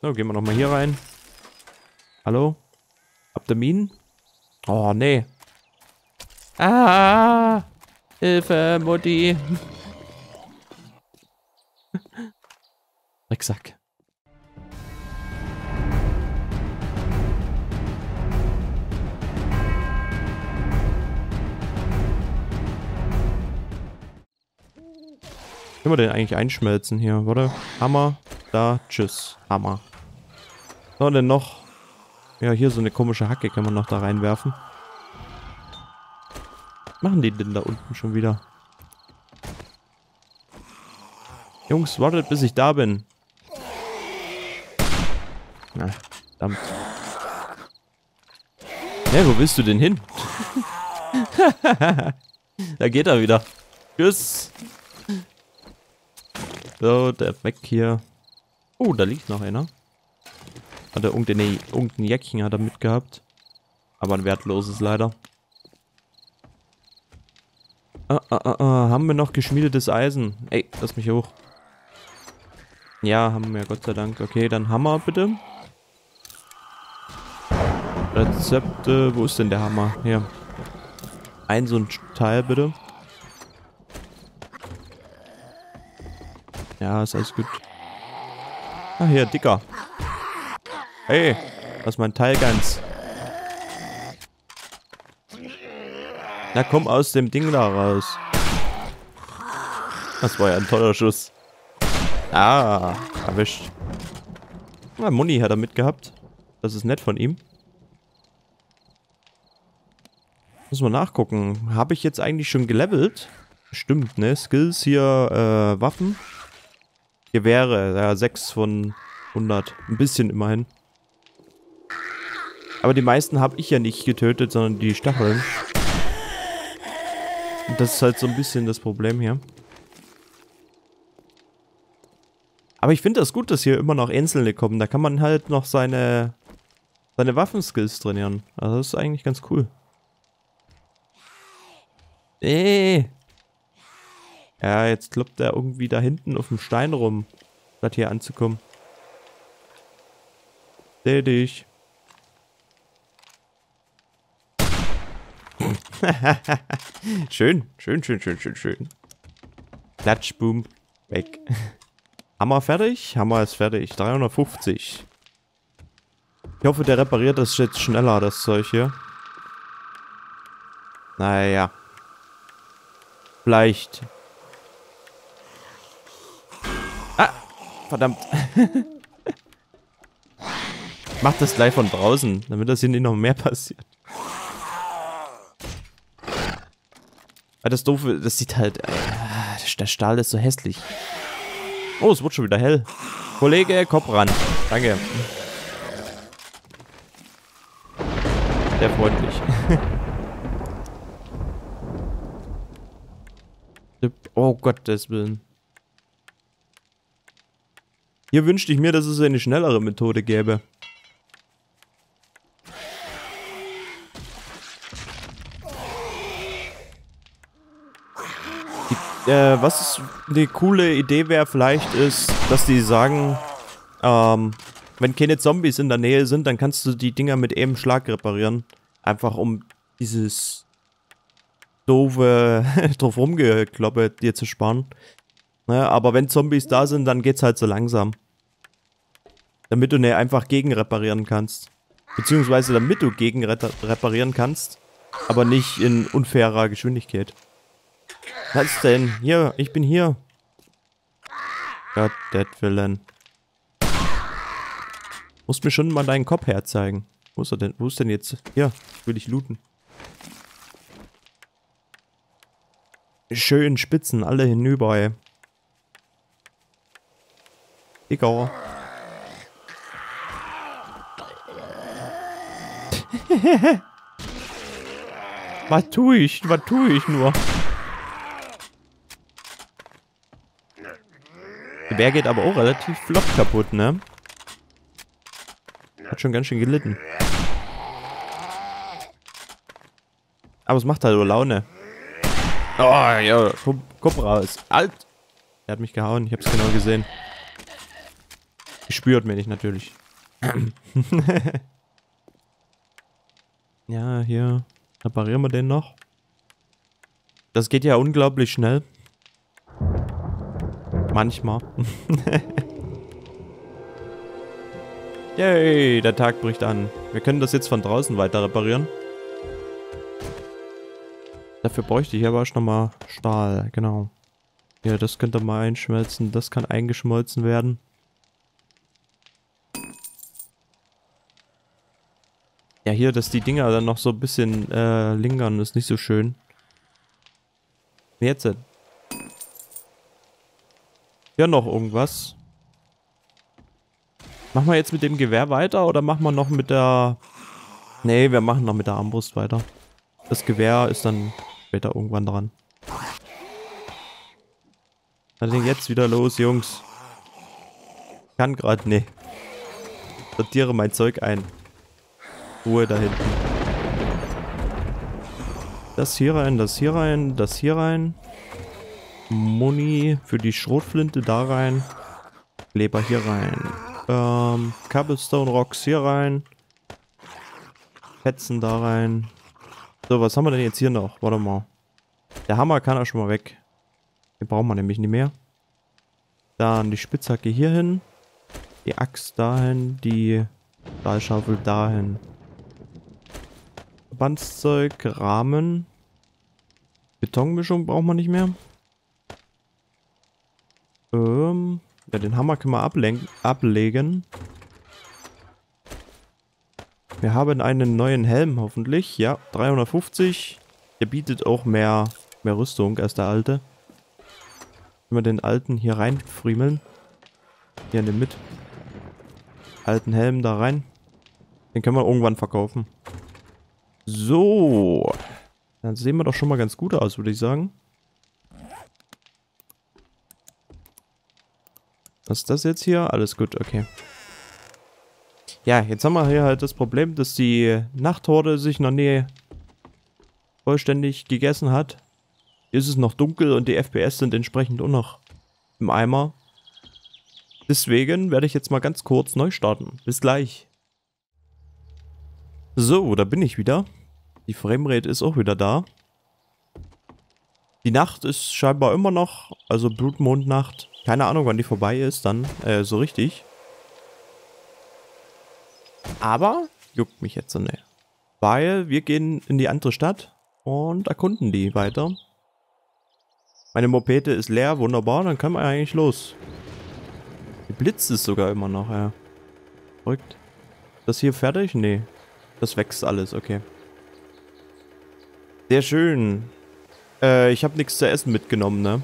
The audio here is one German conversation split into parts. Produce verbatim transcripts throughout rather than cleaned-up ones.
So, gehen wir nochmal hier rein. Hallo? Habt ihr Minen? Oh, nee. Ah! Hilfe, Mutti. Rucksack. Können wir den eigentlich einschmelzen hier, oder? Hammer. Da, tschüss. Hammer. Was haben wir denn noch? Ja, hier so eine komische Hacke kann man noch da reinwerfen. Was machen die denn da unten schon wieder? Jungs, wartet, bis ich da bin. Na, verdammt. Hä, wo willst du denn hin? Da geht er wieder. Tschüss. So, der weg hier. Oh, da liegt noch einer. Hat er irgendein, nee, irgendein Jäckchen hat er mitgehabt. Aber ein wertloses leider. Ah, ah, ah, ah, haben wir noch geschmiedetes Eisen? Ey, lass mich hoch. Ja, haben wir, Gott sei Dank. Okay, dann Hammer bitte. Rezepte, wo ist denn der Hammer? Hier. Ein so ein Teil bitte. Ja, ist alles gut. Ah, hier, Dicker. Hey, lass mein Teil ganz. Na komm aus dem Ding da raus. Das war ja ein toller Schuss. Ah, erwischt. Na, Muni hat er mitgehabt. Das ist nett von ihm. Muss mal nachgucken. Habe ich jetzt eigentlich schon gelevelt? Stimmt, ne? Skills hier, äh, Waffen. Gewehre, ja, sechs von hundert. Ein bisschen immerhin. Aber die meisten habe ich ja nicht getötet, sondern die Stacheln. Und das ist halt so ein bisschen das Problem hier. Aber ich finde das gut, dass hier immer noch Einzelne kommen. Da kann man halt noch seine, seine Waffenskills trainieren. Also das ist eigentlich ganz cool. Ey. Ja, jetzt kloppt er irgendwie da hinten auf dem Stein rum, statt hier anzukommen. Seh dich. Schön, schön, schön, schön, schön, schön. Klatsch, boom, weg. Hammer fertig? Hammer ist fertig. dreihundertfünfzig. Ich hoffe, der repariert das jetzt schneller, das Zeug hier. Naja. Vielleicht. Ah, verdammt. Mach das gleich von draußen, damit das hier nicht noch mehr passiert. Das Doofe, das sieht halt... Äh, der Stahl ist so hässlich. Oh, es wird schon wieder hell. Kollege, Kopf ran. Danke. Sehr freundlich. Oh Gottes Willen. Hier wünschte ich mir, dass es eine schnellere Methode gäbe. Äh, was eine coole Idee wäre vielleicht ist, dass die sagen, ähm, wenn keine Zombies in der Nähe sind, dann kannst du die Dinger mit eben Schlag reparieren. Einfach um dieses doofe drauf rumgekloppe dir zu sparen. Naja, aber wenn Zombies da sind, dann geht's halt so langsam. Damit du ne einfach gegen reparieren kannst. Beziehungsweise damit du gegen reparieren kannst, aber nicht in unfairer Geschwindigkeit. Was denn? Hier, ich bin hier. Gott, der Willen. Musst mir schon mal deinen Kopf herzeigen. Wo ist er denn? Wo ist denn jetzt? Hier, will ich looten. Schön Spitzen, alle hinüber, ey. Egal. Was tue ich? Was tue ich nur? Gewehr geht aber auch relativ flott kaputt, ne? Hat schon ganz schön gelitten. Aber es macht halt nur Laune. Oh, ja, komm, komm raus. Alt! Er hat mich gehauen, ich hab's genau gesehen. Die spürt mich nicht, natürlich. Ja, hier reparieren wir den noch. Das geht ja unglaublich schnell. Manchmal. Yay, der Tag bricht an. Wir können das jetzt von draußen weiter reparieren. Dafür bräuchte ich aber schon mal Stahl, genau. Ja, das könnte mal einschmelzen, das kann eingeschmolzen werden. Ja, hier, dass die Dinger dann noch so ein bisschen äh, lingern, ist nicht so schön. Jetzt. Ja, noch irgendwas. Machen wir jetzt mit dem Gewehr weiter oder machen wir noch mit der... Nee, wir machen noch mit der Armbrust weiter. Das Gewehr ist dann später irgendwann dran. Was ist denn jetzt wieder los, Jungs? Kann gerade, nee. Sortiere mein Zeug ein. Ruhe da hinten. Das hier rein, das hier rein, das hier rein. Muni für die Schrotflinte da rein. Kleber hier rein. Ähm, Cobblestone Rocks hier rein. Fetzen da rein. So, was haben wir denn jetzt hier noch? Warte mal. Der Hammer kann auch schon mal weg. Den brauchen wir nämlich nicht mehr. Dann die Spitzhacke hier hin. Die Axt dahin. Die Stahlschaufel dahin. Verbandszeug, Rahmen. Betonmischung brauchen wir nicht mehr. Ähm, ja, den Hammer können wir ablenken, ablegen. Wir haben einen neuen Helm, hoffentlich. Ja, dreihundertfünfzig. Der bietet auch mehr, mehr Rüstung als der alte. Wenn wir den alten hier reinfriemeln. Hier in den mit. Alten Helm da rein. Den können wir irgendwann verkaufen. So. Dann sehen wir doch schon mal ganz gut aus, würde ich sagen. Was ist das jetzt hier? Alles gut, okay. Ja, jetzt haben wir hier halt das Problem, dass die Nachthorde sich noch nie vollständig gegessen hat. Hier ist es noch dunkel und die F P S sind entsprechend auch noch im Eimer. Deswegen werde ich jetzt mal ganz kurz neu starten. Bis gleich. So, da bin ich wieder. Die Framerate ist auch wieder da. Die Nacht ist scheinbar immer noch, also Blutmondnacht. Keine Ahnung, wann die vorbei ist dann, äh, so richtig. Aber juckt mich jetzt so nicht. Weil wir gehen in die andere Stadt und erkunden die weiter. Meine Mopete ist leer, wunderbar, dann können wir eigentlich los. Die blitzt es sogar immer noch, ja. Verrückt. Das hier fertig? Nee. Das wächst alles, okay. Sehr schön. Äh, ich habe nichts zu essen mitgenommen, ne?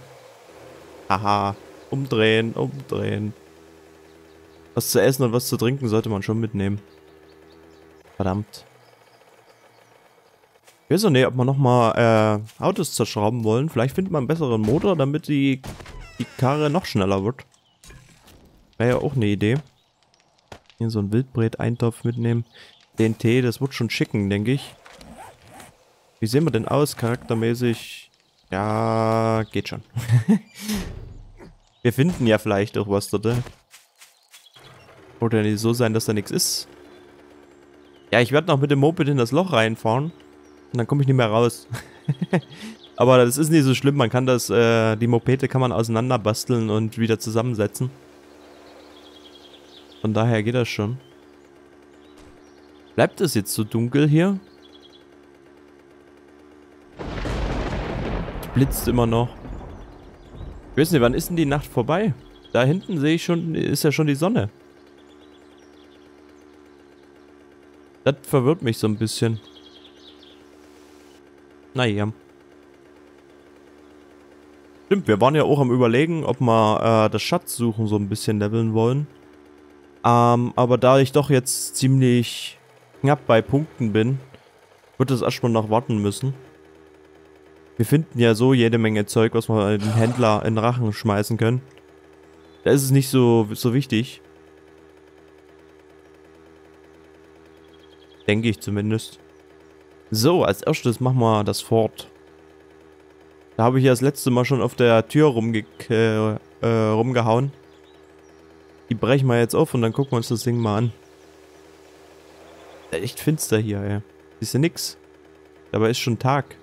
Haha. Umdrehen, umdrehen. Was zu essen und was zu trinken sollte man schon mitnehmen. Verdammt. Ich weiß auch nicht, ob wir nochmal äh, Autos zerschrauben wollen. Vielleicht findet man einen besseren Motor, damit die, die Karre noch schneller wird. Wäre ja auch eine Idee. Hier so einen Wildbret-Eintopf mitnehmen. Den Tee, das wird schon schicken, denke ich. Wie sehen wir denn aus, charaktermäßig? Ja, geht schon. Wir finden ja vielleicht auch was dort. Oder nicht so sein, dass da nichts ist. Ja, ich werde noch mit dem Moped in das Loch reinfahren. Und dann komme ich nicht mehr raus. Aber das ist nicht so schlimm. Man kann das, äh, die Mopete kann man auseinanderbasteln und wieder zusammensetzen. Von daher geht das schon. Bleibt es jetzt so dunkel hier? Blitzt immer noch. Ich weiß nicht, wann ist denn die Nacht vorbei? Da hinten sehe ich schon, ist ja schon die Sonne. Das verwirrt mich so ein bisschen. Naja. Stimmt, wir waren ja auch am Überlegen, ob wir äh, das Schatzsuchen so ein bisschen leveln wollen. Ähm, aber da ich doch jetzt ziemlich knapp bei Punkten bin, wird das erstmal noch warten müssen. Wir finden ja so jede Menge Zeug, was wir den Händler in Rachen schmeißen können. Da ist es nicht so, so wichtig. Denke ich zumindest. So, als erstes machen wir das Fort. Da habe ich ja das letzte Mal schon auf der Tür rumge äh, äh, rumgehauen. Die brechen wir jetzt auf und dann gucken wir uns das Ding mal an. Echt finster hier, ey. Siehst du nix? Dabei ist schon Tag.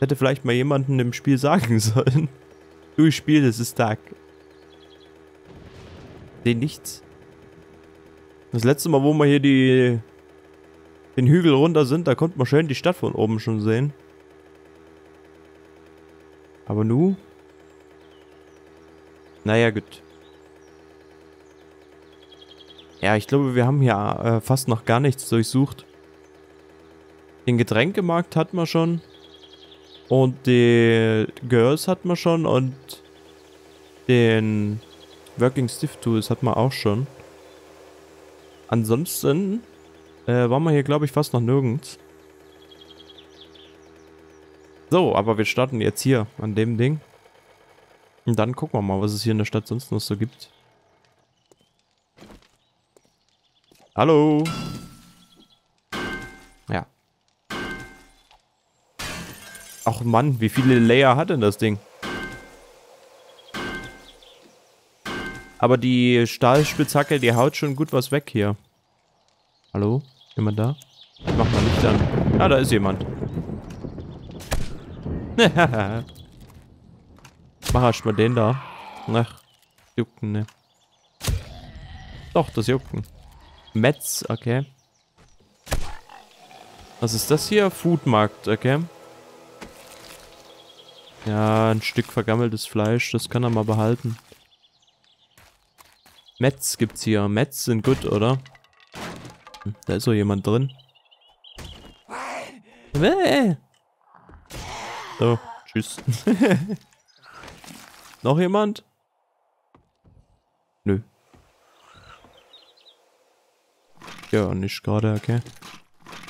Hätte vielleicht mal jemanden im Spiel sagen sollen. Du, ich spiel, es ist Tag. Seh nichts. Das letzte Mal, wo wir hier die den Hügel runter sind, da konnte man schön die Stadt von oben schon sehen. Aber nu? Naja, gut. Ja, ich glaube, wir haben hier äh, fast noch gar nichts durchsucht. Den Getränkemarkt hat man schon. Und die Girls hat man schon. Und den Working Stiff Tools hat man auch schon. Ansonsten äh, waren wir hier, glaube ich, fast noch nirgends. So, aber wir starten jetzt hier an dem Ding. Und dann gucken wir mal, was es hier in der Stadt sonst noch so gibt. Hallo. Ja. Ach Mann, wie viele Layer hat denn das Ding? Aber die Stahlspitzhacke, die haut schon gut was weg hier. Hallo? Jemand da? Ich mach mal Licht an. Ah, da ist jemand. Mach erst mal den da. Ach, jucken, ne. Doch, das jucken. Metz, okay. Was ist das hier? Foodmarkt, okay. Ja, ein Stück vergammeltes Fleisch, das kann er mal behalten. Metz gibt's hier. Metz sind gut, oder? Hm, da ist doch jemand drin. So, tschüss. Noch jemand? Nö. Ja, nicht gerade, okay.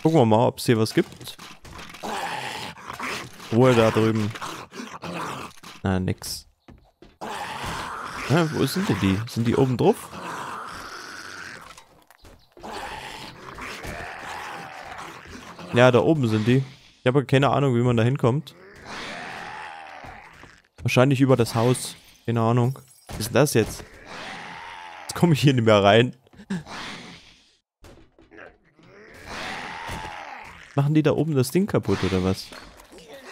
Gucken wir mal, ob es hier was gibt. Ruhe da drüben. Na, nix. Na, wo sind denn die? Sind die oben drauf? Ja, da oben sind die. Ich habe keine Ahnung, wie man da hinkommt. Wahrscheinlich über das Haus. Keine Ahnung. Was ist denn das jetzt? Jetzt komme ich hier nicht mehr rein. Machen die da oben das Ding kaputt, oder was?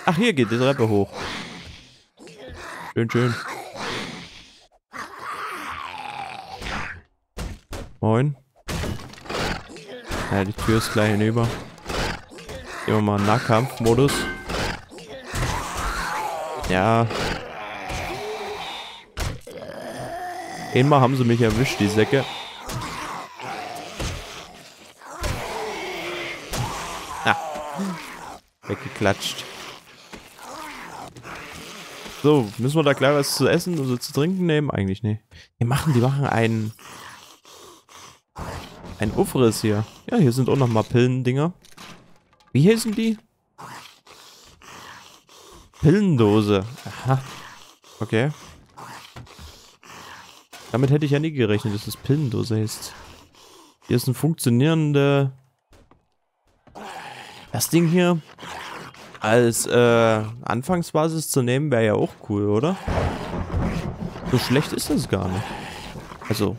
Ach, hier geht die Treppe hoch. Schön, schön. Moin. Ja, die Tür ist gleich hinüber. Gehen wir mal in Nahkampfmodus. Ja. Einmal haben sie mich erwischt, die Säcke. Weggeklatscht. So, müssen wir da gleich was zu essen oder also zu trinken nehmen? Eigentlich nicht. Die machen, die machen einen... Ein Ufres hier. Ja, hier sind auch nochmal Pillendinger. Wie heißen die? Pillendose. Aha. Okay. Damit hätte ich ja nie gerechnet, dass das Pillendose heißt. Hier ist ein funktionierender... Das Ding hier als äh, Anfangsbasis zu nehmen, wäre ja auch cool, oder? So schlecht ist das gar nicht. Also,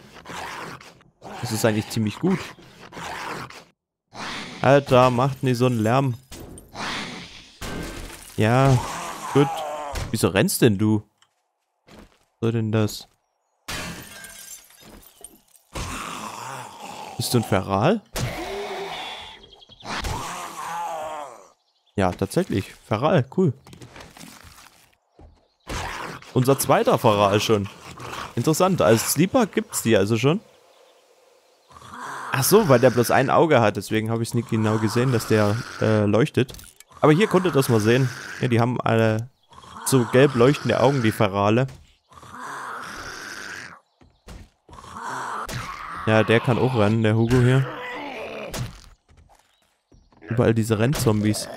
das ist eigentlich ziemlich gut. Alter, macht nicht so einen Lärm. Ja, gut. Wieso rennst denn du? Was soll denn das? Bist du ein Feral? Ja, tatsächlich. Feral, cool. Unser zweiter Feral schon. Interessant, als Sleeper gibt's die also schon. Ach so, weil der bloß ein Auge hat, deswegen habe ich es nicht genau gesehen, dass der äh, leuchtet. Aber hier konntet ihr das mal sehen. Ja, die haben alle so gelb leuchtende Augen, die Ferale. Ja, der kann auch rennen, der Hugo hier. Überall diese Rennzombies.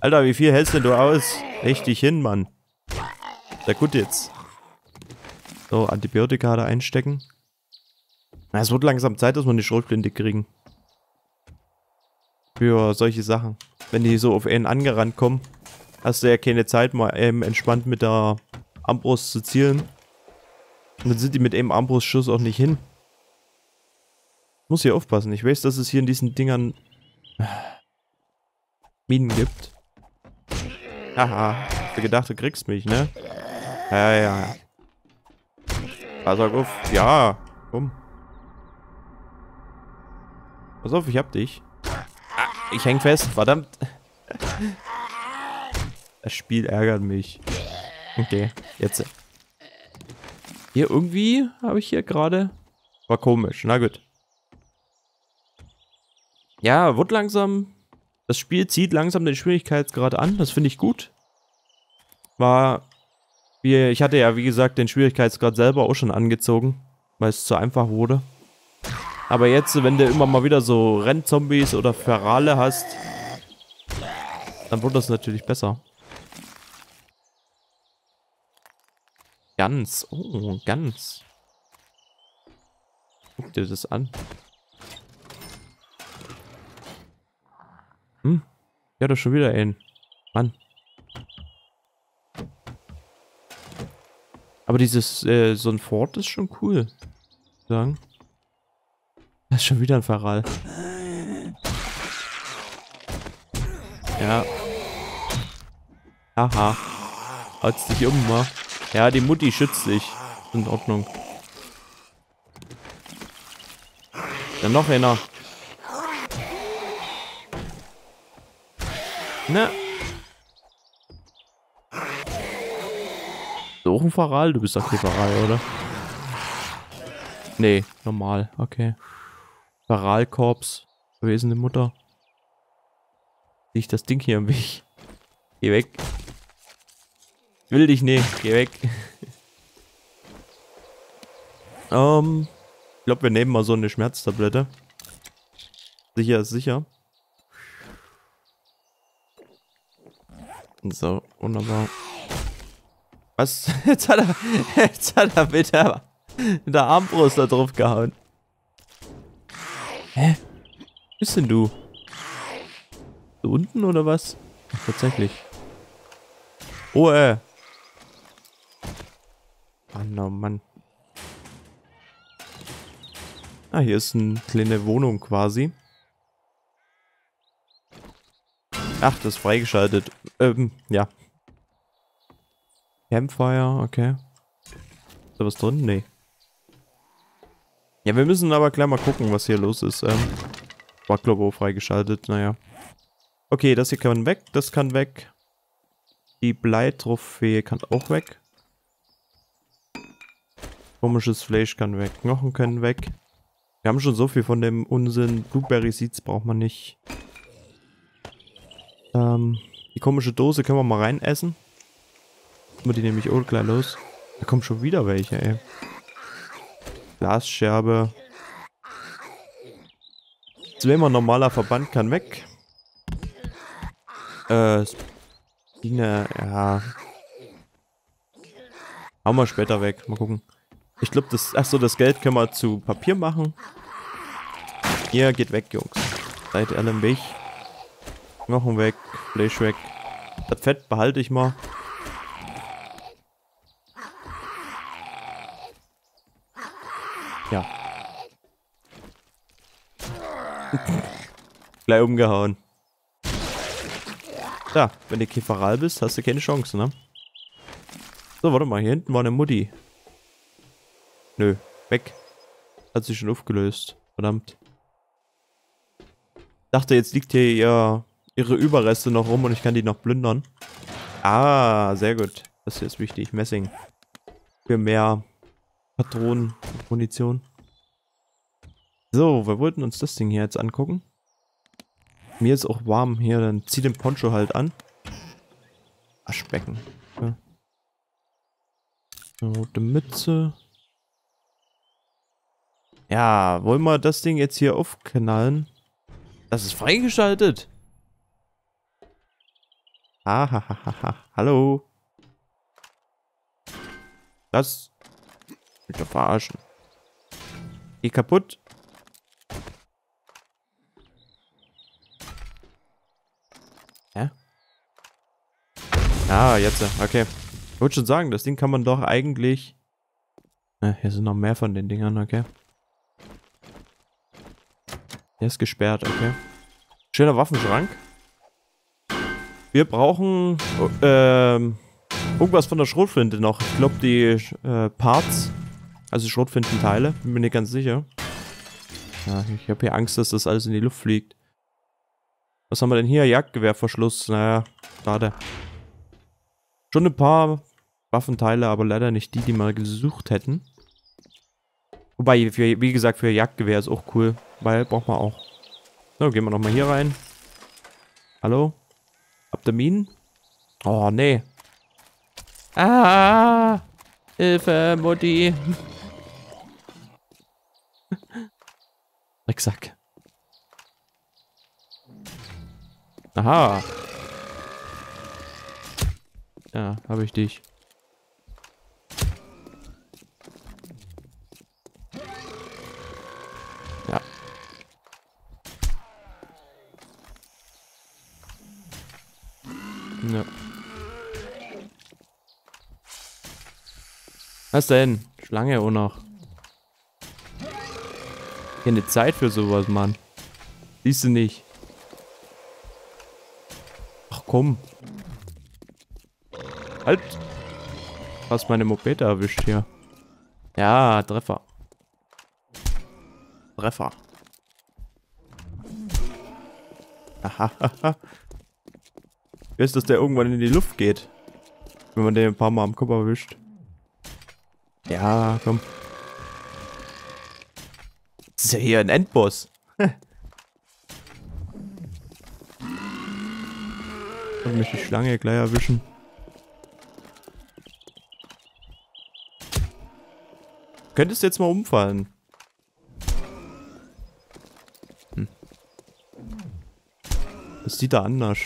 Alter, wie viel hältst denn du aus? Richtig hin, Mann. Na gut jetzt. So, Antibiotika da einstecken. Na, es wird langsam Zeit, dass wir eine Schrotflinte kriegen. Für solche Sachen. Wenn die so auf einen angerannt kommen, hast du ja keine Zeit, mal eben entspannt mit der Armbrust zu zielen. Und dann sind die mit dem Armbrustschuss auch nicht hin. Muss hier aufpassen. Ich weiß, dass es hier in diesen Dingern Minen gibt. Haha. Hast du gedacht, du kriegst mich, ne? Ja, ja. Ah, sag auf. Ja. Komm. Pass auf, ich hab dich. Ah, ich häng fest. Verdammt. Das Spiel ärgert mich. Okay, jetzt. Hier irgendwie habe ich hier gerade... War komisch, na gut. Ja, wird langsam... Das Spiel zieht langsam den Schwierigkeitsgrad an, das finde ich gut. War... Ich hatte ja, wie gesagt, den Schwierigkeitsgrad selber auch schon angezogen, weil es zu einfach wurde. Aber jetzt, wenn du immer mal wieder so Rennzombies oder Ferale hast, dann wird das natürlich besser. Gans. Oh, Gans. Guck dir das an. Hm? Ja, doch schon wieder einen. Mann. Aber dieses, äh, so ein Fort ist schon cool. Sagen. Das ist schon wieder ein Feral. Ja. Aha. Hat's dich um, wa? Ja, die Mutti schützt dich. In Ordnung. Dann noch einer. Na. So ein Feral? Du bist doch kein Feral, oder? Nee, normal. Okay. Feralkorps. Verwesende Mutter. Sehe ich das Ding hier im Weg? Geh weg. Will dich nicht. Geh weg. Ähm. um, ich glaube, wir nehmen mal so eine Schmerztablette. Sicher ist sicher. So, wunderbar. Was? Jetzt hat er, jetzt hat er mit der, mit der Armbrust da drauf gehauen. Hä? Wo bist denn du? Da unten oder was? Ach, tatsächlich. Oh, äh. Mann, oh Mann. Ah, hier ist eine kleine Wohnung quasi. Ach, das ist freigeschaltet. Ähm, ja. Campfire, okay. Ist da was drin? Nee. Ja, wir müssen aber gleich mal gucken, was hier los ist. Ähm, war, glaube ich, freigeschaltet, naja. Okay, das hier kann weg, das kann weg. Die Bleitrophäe kann auch weg. Komisches Fleisch kann weg. Knochen können weg. Wir haben schon so viel von dem Unsinn. Blueberry Seeds braucht man nicht. Ähm, die komische Dose können wir mal rein essen. Wir die nämlich auch gleich los. Da kommen schon wieder welche, ey. Glasscherbe. Zweimal normaler Verband kann weg. Äh, Dinge, ja. Hauen wir später weg. Mal gucken. Ich glaube, das. Achso, das Geld können wir zu Papier machen. Hier, geht weg, Jungs. Seid alle im Weg. Knochen weg. Fleisch weg. Das Fett behalte ich mal. Ja. Gleich umgehauen. Da, wenn du kein Feral bist, hast du keine Chance, ne? So, warte mal, hier hinten war eine Mutti. Nö, weg. Hat sich schon aufgelöst. Verdammt. Dachte, jetzt liegt hier ihr, ihre Überreste noch rum und ich kann die noch plündern. Ah, sehr gut. Das hier ist wichtig. Messing. Für mehr Patronen und Munition. So, wir wollten uns das Ding hier jetzt angucken. Mir ist auch warm hier, dann zieh den Poncho halt an. Aschbecken. Ja. Eine rote Mütze. Ja, wollen wir das Ding jetzt hier aufknallen? Das ist freigeschaltet. Hahaha. Hallo. Das. Ich will doch verarschen. Geh kaputt. Hä? Ah, jetzt. Okay. Ich wollte schon sagen, das Ding kann man doch eigentlich Ja, hier sind noch mehr von den Dingern, okay. Der ist gesperrt, okay. Schöner Waffenschrank. Wir brauchen ähm, irgendwas von der Schrotflinte noch. Ich glaube die äh, Parts, also Schrotflintenteile, bin mir nicht ganz sicher. Ja, ich habe hier Angst, dass das alles in die Luft fliegt. Was haben wir denn hier? Jagdgewehrverschluss, naja, schade. Schon ein paar Waffenteile, aber leider nicht die, die wir gesucht hätten. Wobei, für, wie gesagt, für Jagdgewehr ist auch cool, weil braucht man auch. So, gehen wir nochmal hier rein. Hallo? Habt ihr Minen? Oh, nee. Ah! Hilfe, Mutti. Drecksack. Aha. Ja, habe ich dich. Ja. Ja. Was denn? Schlange auch noch. Keine Zeit für sowas, Mann. Siehst du nicht. Ach komm. Halt! Fast meine Mopete erwischt hier. Ja, Treffer. Treffer. Hahaha. Ich weiß, dass der irgendwann in die Luft geht. Wenn man den ein paar Mal am Kopf erwischt. Ja, komm. Das ist ja hier ein Endboss. Ich will mich die Schlange gleich erwischen. Könntest du jetzt mal umfallen? Hm. Das sieht da anders.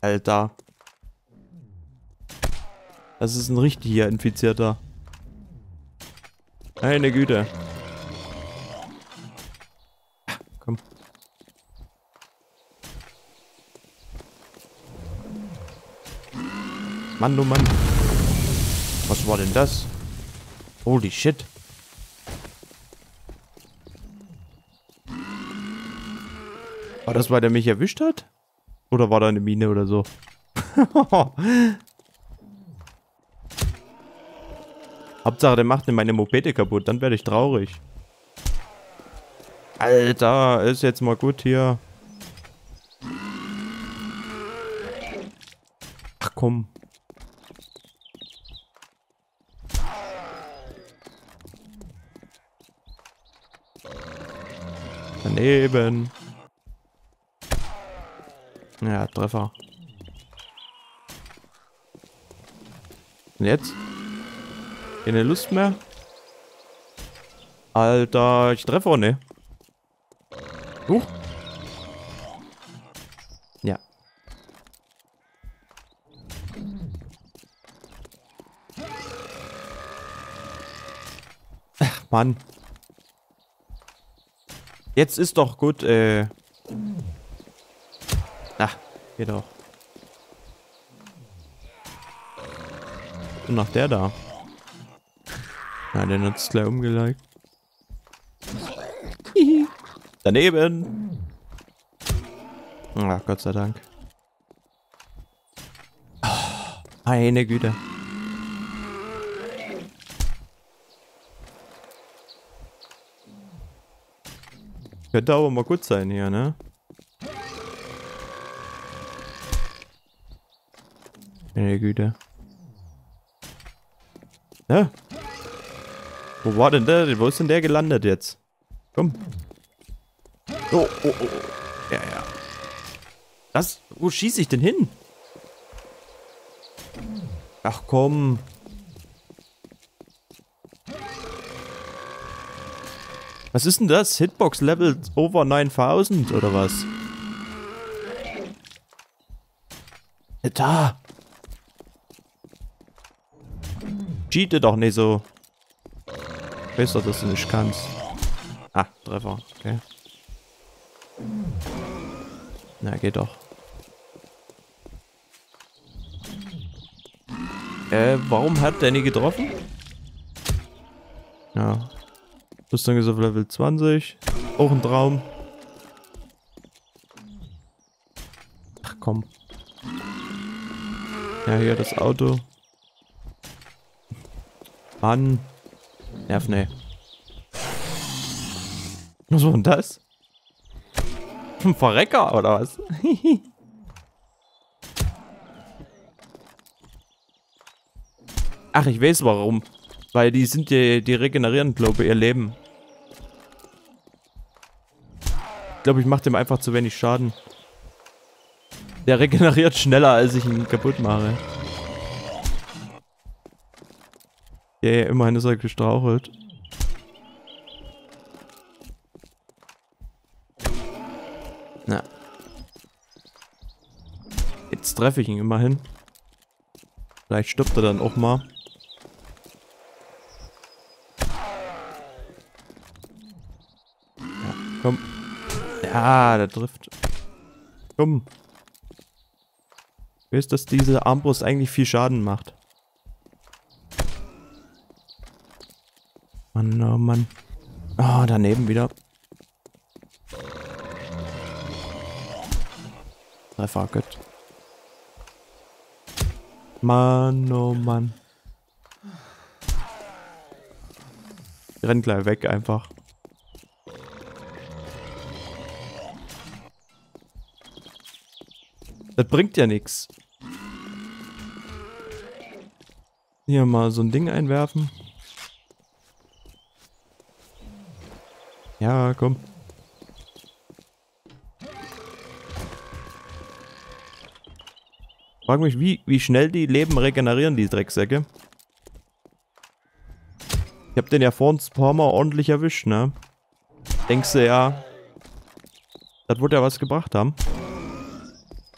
Alter. Das ist ein richtiger Infizierter. Meine Güte. Komm. Mann, du Mann. Was war denn das? Holy shit. War das, weil der mich erwischt hat? Oder war da eine Mine oder so? Hauptsache, der macht mir meine Mopede kaputt, dann werde ich traurig. Alter, ist jetzt mal gut hier. Ach komm. Daneben. Ja, Treffer. Und jetzt? Keine Lust mehr. Alter, ich treffe auch nicht. Huch. Ja. Ach, Mann. Jetzt ist doch gut, äh... Ach, geht doch. Und nach der da. Na, den hat's gleich umgelegt. Daneben! Ach, Gott sei Dank. Oh, meine Güte. Könnte aber mal gut sein hier, ne? Meine Güte. Ja. Wo war denn der? Wo ist denn der gelandet jetzt? Komm. Oh, oh, oh. Ja, ja. Das? Wo schieße ich denn hin? Ach komm. Was ist denn das? Hitbox Level over neuntausend oder was? Da. Cheate doch nicht so. Weißt du, dass du nicht kannst. Ah, Treffer. Okay. Na, geht doch. Äh, warum hat der nie getroffen? Ja. Rüstung ist auf Level zwanzig. Auch ein Traum. Ach komm. Ja, hier das Auto. Mann. Nerv, ne. Was war denn das? Ein Verrecker, oder was? Ach, ich weiß warum. Weil die sind die, die regenerieren, glaube ich, ihr Leben. Ich glaube, ich mache dem einfach zu wenig Schaden. Der regeneriert schneller, als ich ihn kaputt mache. Ja, yeah, immerhin ist er gestrauchelt. Na. Jetzt treffe ich ihn immerhin. Vielleicht stirbt er dann auch mal. Ja, komm. Ja, der trifft. Komm. Ich weiß, dass diese Armbrust eigentlich viel Schaden macht. Mann, oh Mann. Ah, oh, daneben wieder. Treffer, Gott. Mann, oh Mann. Ich renn gleich weg einfach. Das bringt ja nichts. Hier mal so ein Ding einwerfen. Ja, komm. Frag mich, wie, wie schnell die Leben regenerieren, die Drecksäcke. Ich hab den ja vorhin ein paar Mal ordentlich erwischt, ne? Denkst du ja, das wird ja was gebracht haben.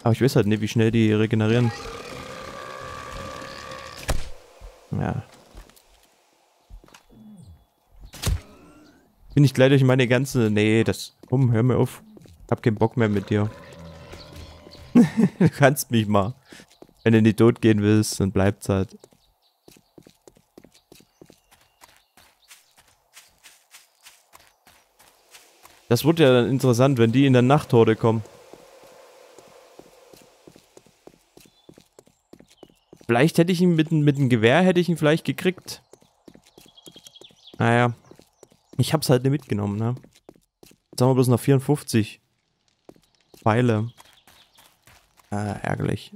Aber ich weiß halt nicht, wie schnell die regenerieren. Ja. Bin ich gleich durch meine ganze... Nee, das... Komm, hör mir auf. Hab keinen Bock mehr mit dir. Du kannst mich mal. Wenn du nicht tot gehen willst, dann bleibt's halt. Das wird ja dann interessant, wenn die in der Nachthorde kommen. Vielleicht hätte ich ihn mit, mit einem Gewehr hätte ich ihn vielleicht gekriegt. Naja. Ich hab's halt nicht mitgenommen, ne? Jetzt haben wir bloß noch vierundfünfzig. Pfeile. Ah, ärgerlich.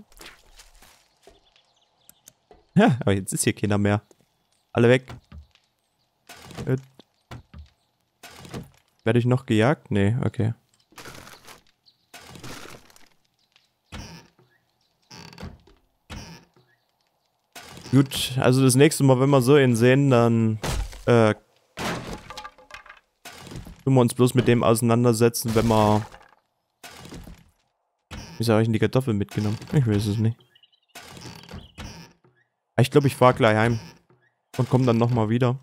Ja, aber jetzt ist hier keiner mehr. Alle weg. Äh. Werde ich noch gejagt? Nee, okay. Gut, also das nächste Mal, wenn wir so ihn sehen, dann äh, tun wir uns bloß mit dem auseinandersetzen, wenn wir... Wieso habe ich denn die Kartoffel mitgenommen? Ich weiß es nicht. Ich glaube, ich fahre gleich heim und komme dann nochmal wieder.